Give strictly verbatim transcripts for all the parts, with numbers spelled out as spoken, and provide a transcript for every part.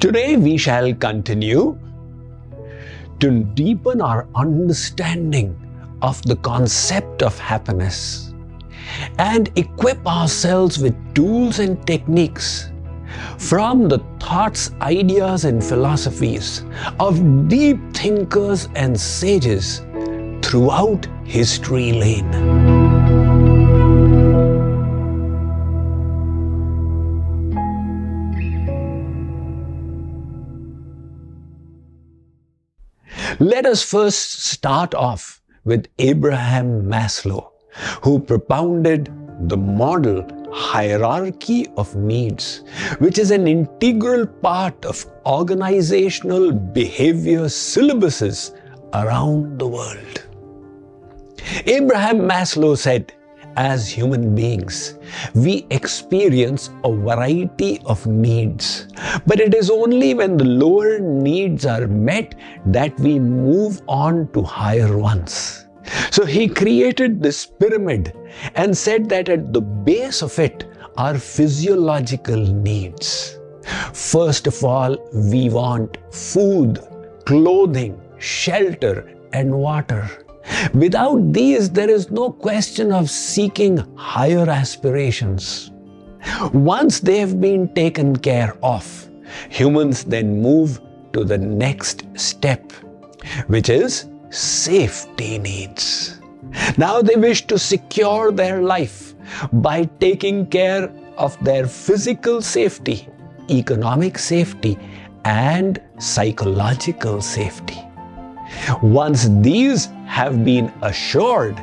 Today we shall continue to deepen our understanding of the concept of happiness and equip ourselves with tools and techniques from the thoughts, ideas and philosophies of deep thinkers and sages throughout history lane. Let us first start off with Abraham Maslow, who propounded the model hierarchy of needs, which is an integral part of organizational behavior syllabuses around the world. Abraham Maslow said, as human beings, we experience a variety of needs, but it is only when the lower needs are met that we move on to higher ones. So he created this pyramid and said that at the base of it are physiological needs. First of all, we want food, clothing, shelter, and water. Without these, there is no question of seeking higher aspirations. Once they have been taken care of, humans then move to the next step, which is safety needs. Now they wish to secure their life by taking care of their physical safety, economic safety, and psychological safety. Once these have been assured,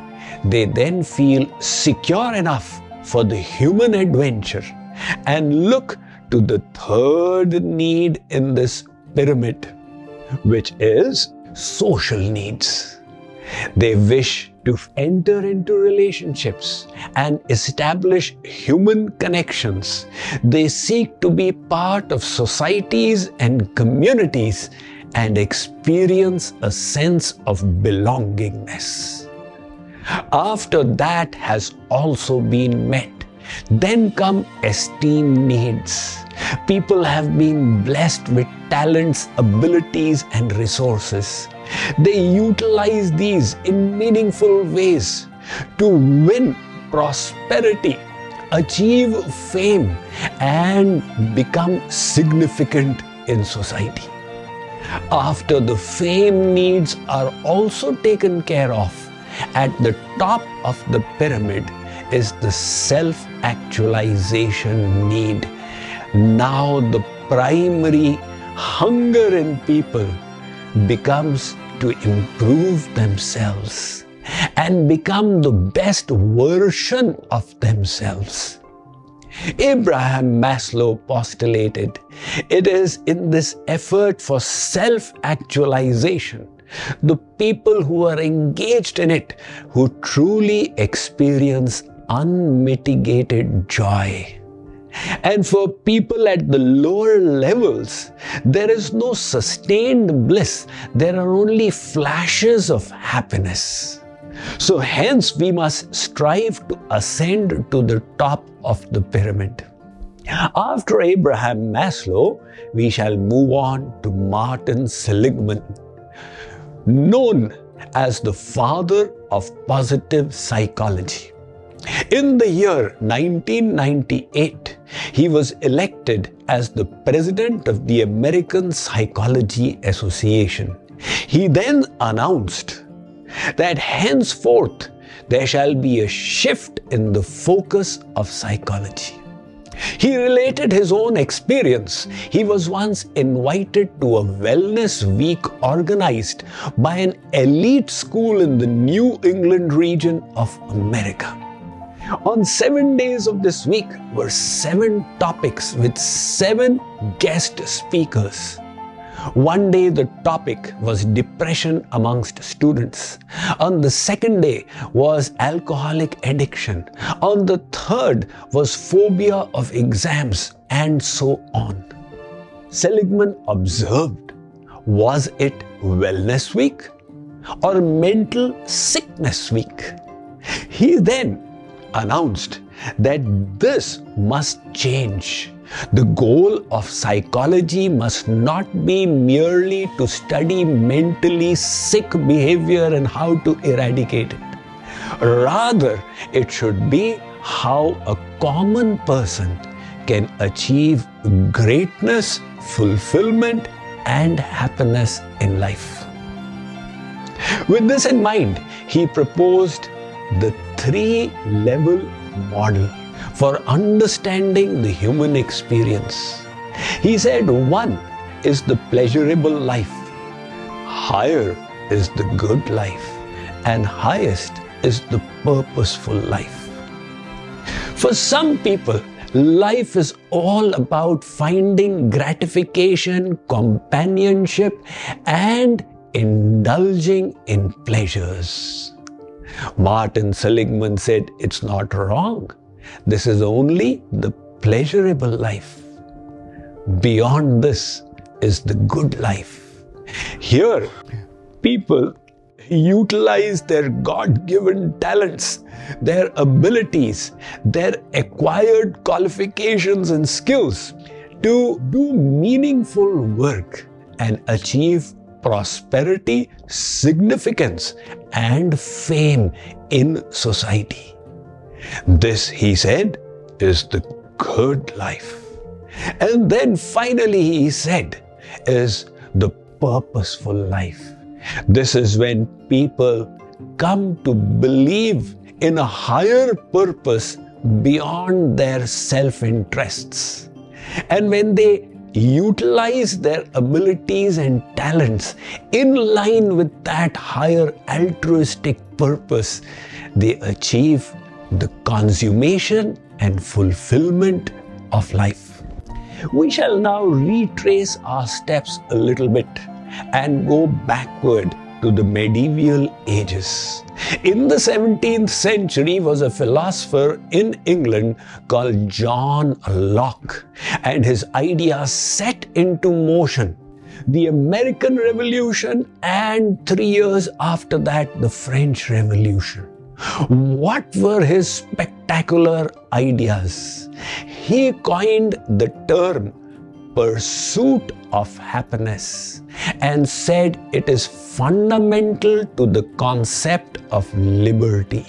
they then feel secure enough for the human adventure and look to the third need in this pyramid, which is social needs. They wish to enter into relationships and establish human connections. They seek to be part of societies and communities and experience a sense of belongingness. After that has also been met, then come esteem needs. People have been blessed with talents, abilities, and resources. They utilize these in meaningful ways to win prosperity, achieve fame, and become significant in society. After the fame needs are also taken care of, at the top of the pyramid is the self-actualization need. Now the primary hunger in people becomes to improve themselves and become the best version of themselves. Abraham Maslow postulated, it is in this effort for self-actualization, the people who are engaged in it, who truly experience unmitigated joy. And for people at the lower levels, there is no sustained bliss, there are only flashes of happiness. So hence we must strive to ascend to the top of the pyramid. After Abraham Maslow, we shall move on to Martin Seligman, known as the father of positive psychology. In the year nineteen ninety-eight, he was elected as the president of the American Psychology Association. He then announced that henceforth there shall be a shift in the focus of psychology. He related his own experience. He was once invited to a wellness week organized by an elite school in the New England region of America. On seven days of this week were seven topics with seven guest speakers. One day the topic was depression amongst students. On the second day was alcoholic addiction. On the third was phobia of exams, and so on. Seligman observed, was it wellness week or mental sickness week? He then announced that this must change. The goal of psychology must not be merely to study mentally sick behavior and how to eradicate it. Rather, it should be how a common person can achieve greatness, fulfillment, and happiness in life. With this in mind, he proposed the three-level model for understanding the human experience. He said one is the pleasurable life, higher is the good life, and highest is the purposeful life. For some people, life is all about finding gratification, companionship, and indulging in pleasures. Martin Seligman said it's not wrong. This is only the pleasurable life. Beyond this is the good life. Here, people utilize their God-given talents, their abilities, their acquired qualifications and skills to do meaningful work and achieve prosperity, significance, and fame in society. This, he said, is the good life. And then finally, he said, is the purposeful life. This is when people come to believe in a higher purpose beyond their self-interests. And when they utilize their abilities and talents in line with that higher altruistic purpose, they achieve the consummation and fulfillment of life. We shall now retrace our steps a little bit and go backward to the medieval ages. In the seventeenth century was a philosopher in England called John Locke, and his ideas set into motion the American Revolution and three years after that the French Revolution. What were his spectacular ideas? He coined the term pursuit of happiness and said it is fundamental to the concept of liberty.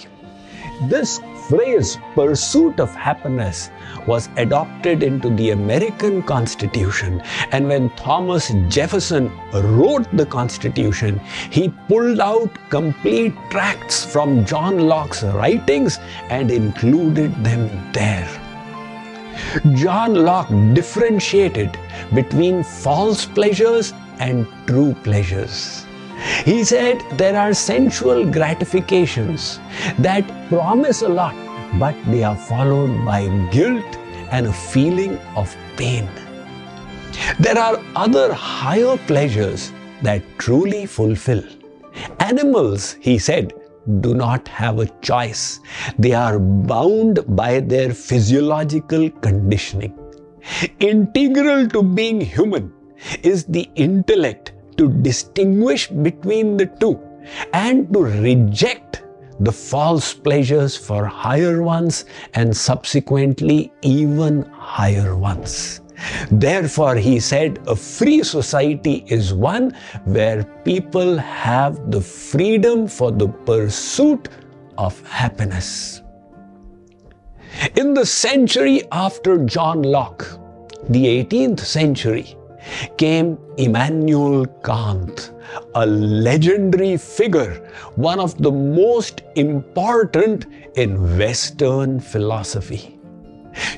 This phrase, pursuit of happiness, was adopted into the American Constitution, and when Thomas Jefferson wrote the Constitution, he pulled out complete tracts from John Locke's writings and included them there. John Locke differentiated between false pleasures and true pleasures. He said there are sensual gratifications that promise a lot, but they are followed by guilt and a feeling of pain. There are other higher pleasures that truly fulfill. Animals, he said, do not have a choice. They are bound by their physiological conditioning. Integral to being human is the intellect to distinguish between the two and to reject the false pleasures for higher ones and subsequently even higher ones. Therefore, he said, a free society is one where people have the freedom for the pursuit of happiness. In the century after John Locke, the eighteenth century, came Immanuel Kant, a legendary figure, one of the most important in Western philosophy.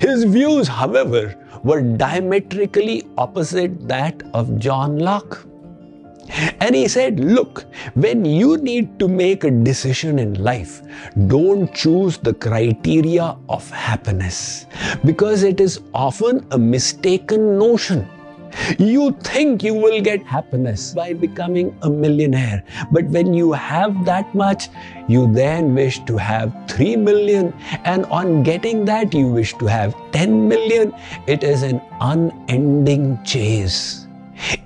His views, however, were diametrically opposite that of John Locke. And he said, look, when you need to make a decision in life, don't choose the criteria of happiness, because it is often a mistaken notion. You think you will get happiness by becoming a millionaire, but when you have that much, you then wish to have three million, and on getting that, you wish to have ten million. It is an unending chase.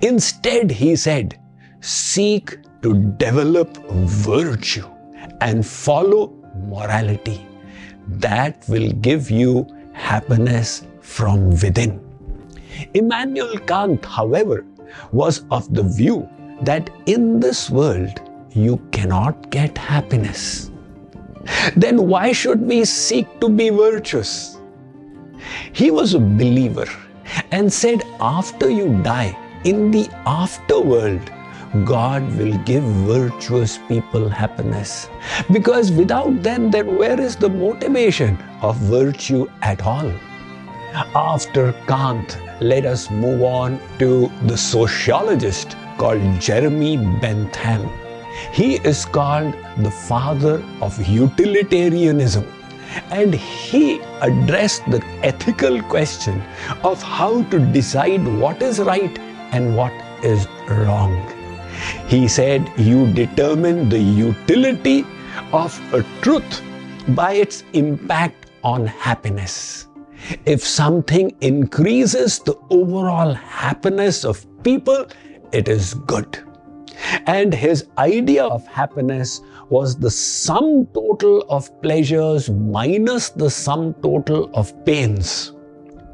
Instead, he said, seek to develop virtue and follow morality. that will give you happiness from within. Immanuel Kant, however, was of the view that in this world you cannot get happiness. Then why should we seek to be virtuous? He was a believer and said after you die, in the afterworld, God will give virtuous people happiness, because without them, then where is the motivation of virtue at all? After Kant, let us move on to the sociologist called Jeremy Bentham. He is called the father of utilitarianism, and he addressed the ethical question of how to decide what is right and what is wrong. He said, you determine the utility of a truth by its impact on happiness. If something increases the overall happiness of people, it is good. And his idea of happiness was the sum total of pleasures minus the sum total of pains.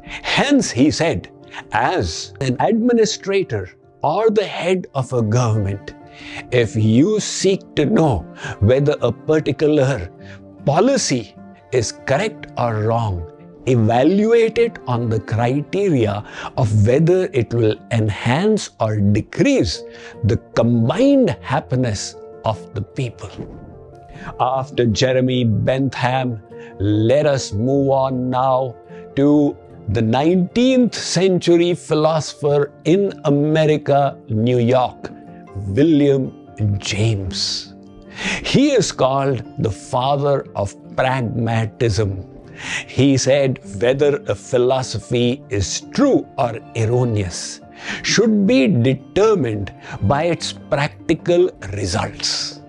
Hence, he said, as an administrator or the head of a government, if you seek to know whether a particular policy is correct or wrong, evaluate it on the criteria of whether it will enhance or decrease the combined happiness of the people. After Jeremy Bentham, let us move on now to the nineteenth century philosopher in America, New York, William James. He is called the father of pragmatism. He said whether a philosophy is true or erroneous should be determined by its practical results.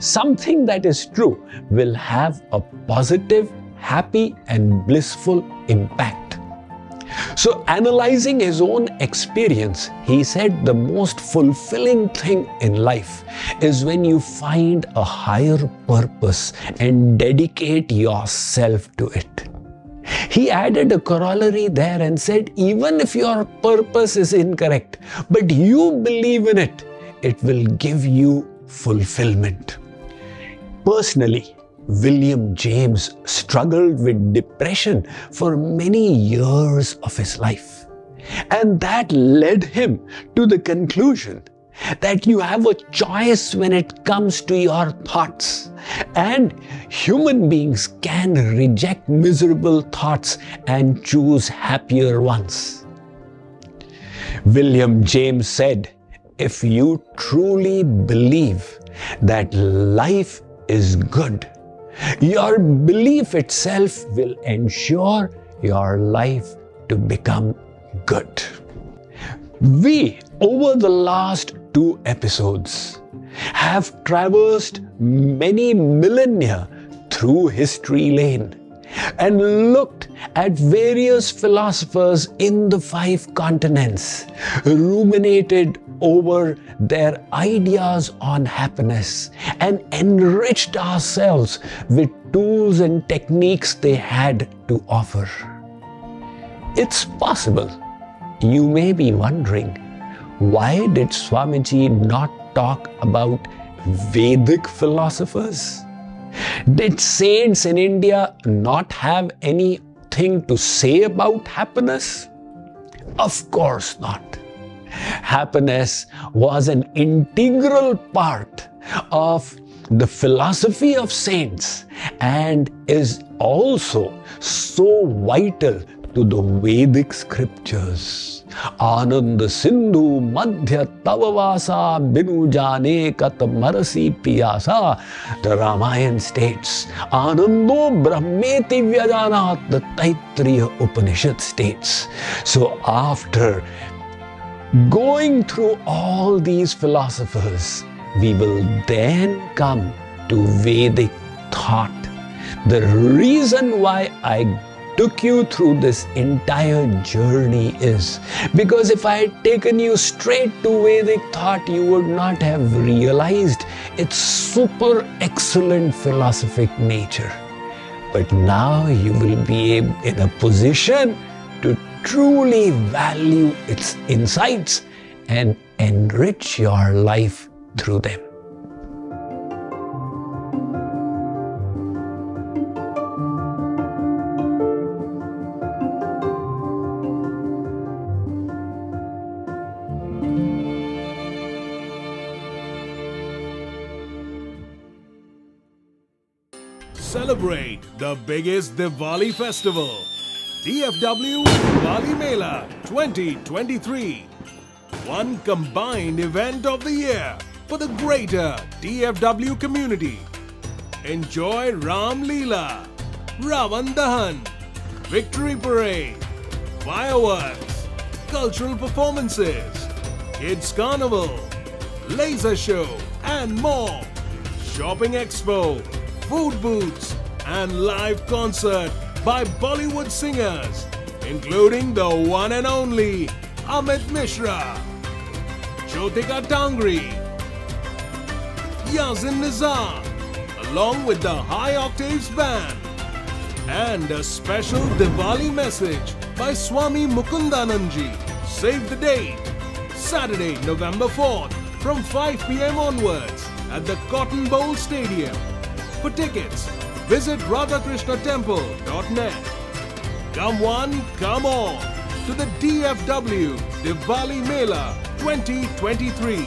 Something that is true will have a positive, happy, and blissful impact. So, analyzing his own experience, he said the most fulfilling thing in life is when you find a higher purpose and dedicate yourself to it. He added a corollary there and said, even if your purpose is incorrect, but you believe in it, it will give you fulfillment. Personally, William James struggled with depression for many years of his life, and that led him to the conclusion that you have a choice when it comes to your thoughts, and human beings can reject miserable thoughts and choose happier ones. William James said, if you truly believe that life is good, your belief itself will ensure your life to become good. We, over the last two episodes, have traversed many millennia through history lane and looked at various philosophers in the five continents, ruminated over their ideas on happiness, and enriched ourselves with tools and techniques they had to offer. It's possible you may be wondering, why did Swamiji not talk about Vedic philosophers? Did saints in India not have anything to say about happiness? Of course not. Happiness was an integral part of the philosophy of saints and is also so vital to the Vedic scriptures. Ananda Sindhu Madhya Tavavasa Binu Jane Katamarasi Piyasa. The Ramayan states, Anando Brahmeti Vyajanat, the Taittiriya Upanishad states. So after going through all these philosophers, we will then come to Vedic thought. The reason why I took you through this entire journey is because if I had taken you straight to Vedic thought, you would not have realized its super excellent philosophic nature. But now you will be in a position to truly value its insights and enrich your life through them. Celebrate the biggest Diwali festival, D F W Diwali Mela twenty twenty-three. One combined event of the year for the greater D F W community. Enjoy Ram Leela, Ravan Dahan, Victory Parade, fireworks, cultural performances, kids carnival, laser show and more. Shopping expo, food booths and live concert by Bollywood singers, including the one and only Amit Mishra, Jyotika Tangri, Yazin Nizar, along with the High Octaves Band, and a special Diwali message by Swami Mukundanandji. Save the date, Saturday, November fourth, from five p m onwards at the Cotton Bowl Stadium. For tickets, visit Radha Krishna Temple dot net. Come one, come all to the D F W Diwali Mela twenty twenty-three.